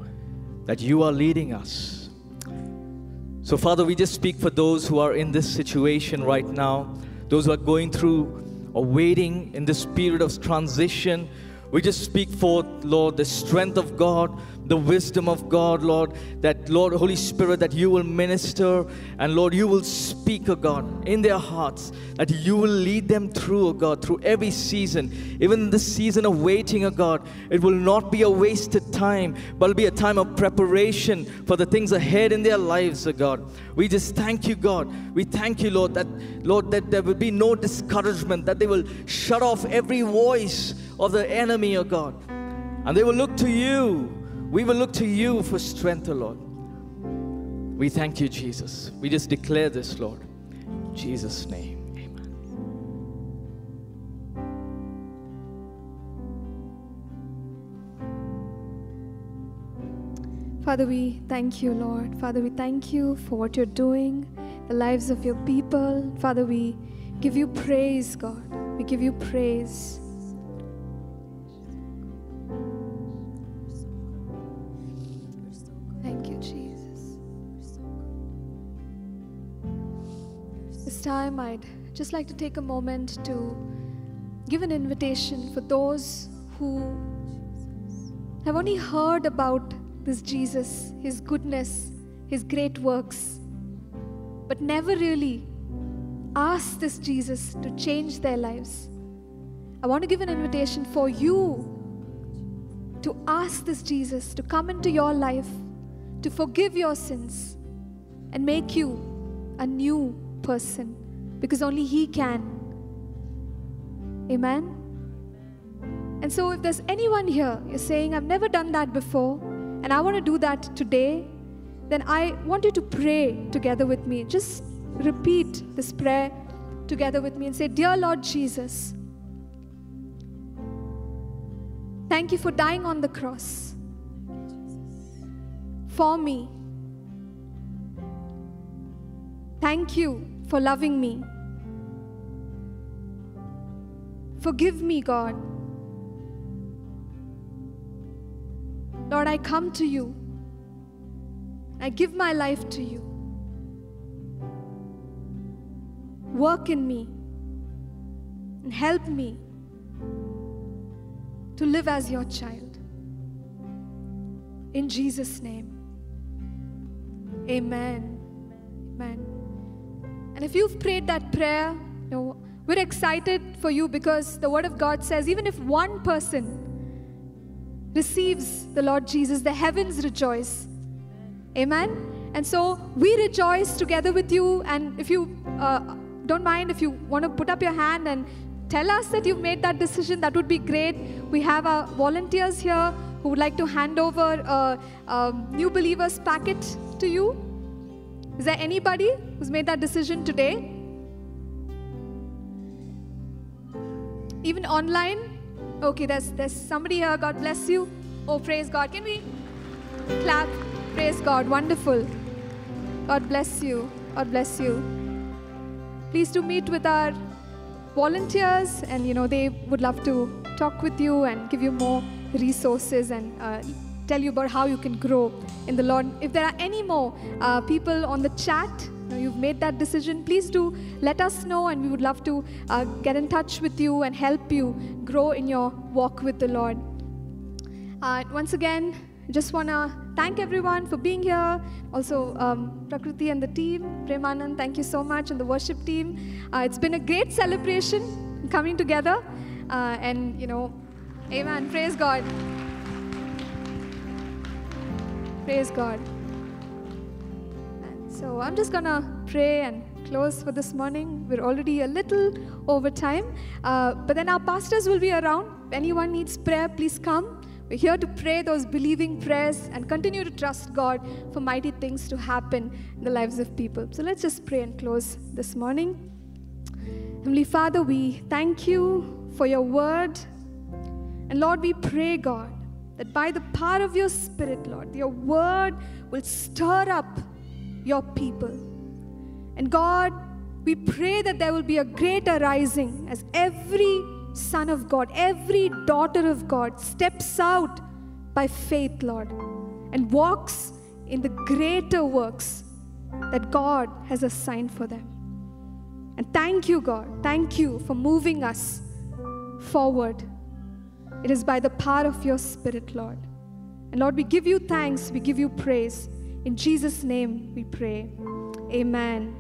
that you are leading us. So Father, we just speak for those who are in this situation right now, those who are going through or waiting in this period of transition. We just speak forth, Lord, the strength of God, the wisdom of God, Lord, that, Lord, Holy Spirit, that you will minister, and, Lord, you will speak, O God, in their hearts, that you will lead them through, O God, through every season, even this season of waiting, O God. It will not be a wasted time, but it'll be a time of preparation for the things ahead in their lives, O God. We just thank you, God. We thank you, Lord, that, Lord, that there will be no discouragement, that they will shut off every voice of the enemy, O God. And they will look to you. We will look to you for strength, O Lord. We thank you, Jesus. We just declare this, Lord. In Jesus' name. Amen. Father, we thank you, Lord. Father, we thank you for what you're doing, the lives of your people. Father, we give you praise, God. We give you praise. Time, I'd just like to take a moment to give an invitation for those who have only heard about this Jesus, his goodness, his great works, but never really asked this Jesus to change their lives. I want to give an invitation for you to ask this Jesus to come into your life, to forgive your sins, and make you a new person, because only he can. Amen. And so if there's anyone here, you're saying, I've never done that before and I want to do that today, then I want you to pray together with me. Just repeat this prayer together with me and say, Dear Lord Jesus, thank you for dying on the cross for me. Thank you for loving me. Forgive me, God. Lord, I come to you. I give my life to you. Work in me and help me to live as your child. In Jesus' name, amen. Amen. And if you've prayed that prayer, you know, we're excited for you, because the Word of God says even if one person receives the Lord Jesus, the heavens rejoice. Amen? And so we rejoice together with you. And if you uh, don't mind, if you want to put up your hand and tell us that you've made that decision, that would be great. We have our volunteers here who would like to hand over a, a new believers packet to you. Is there anybody who's made that decision today? Even online? Okay, there's there's somebody here. God bless you. Oh, praise God. Can we clap? Praise God. Wonderful. God bless you. God bless you. Please do meet with our volunteers, and you know they would love to talk with you and give you more resources and uh, tell you about how you can grow in the Lord. If there are any more uh, people on the chat, you know, you've made that decision, please do let us know, and we would love to uh, get in touch with you and help you grow in your walk with the Lord. Uh, once again, just want to thank everyone for being here. Also, um, Prakriti and the team, Premanand, thank you so much, and the worship team. Uh, it's been a great celebration coming together, uh, and you know, amen. Praise God. Praise God. And so I'm just going to pray and close for this morning. We're already a little over time. Uh, but then our pastors will be around. If anyone needs prayer, please come. We're here to pray those believing prayers and continue to trust God for mighty things to happen in the lives of people. So let's just pray and close this morning. Heavenly Father, we thank you for your word. And Lord, we pray, God, that by the power of your Spirit, Lord, your word will stir up your people. And God, we pray that there will be a great arising as every Son of God, every daughter of God steps out by faith, Lord, and walks in the greater works that God has assigned for them. And thank you, God. Thank you for moving us forward. It is by the power of your Spirit, Lord. And Lord, we give you thanks. We give you praise. In Jesus' name we pray. Amen.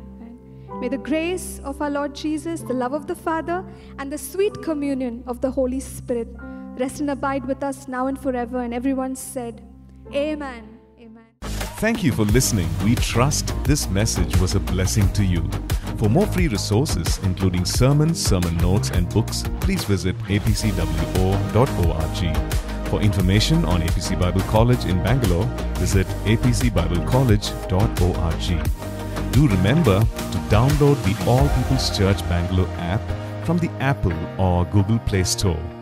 May the grace of our Lord Jesus, the love of the Father, and the sweet communion of the Holy Spirit rest and abide with us now and forever. And everyone said, Amen. Amen. Thank you for listening. We trust this message was a blessing to you. For more free resources, including sermons, sermon notes, and books, please visit A P C W O dot org. For information on A P C Bible College in Bangalore, visit A P C bible college dot org. Do remember to download the All Peoples Church Bangalore app from the Apple or Google Play Store.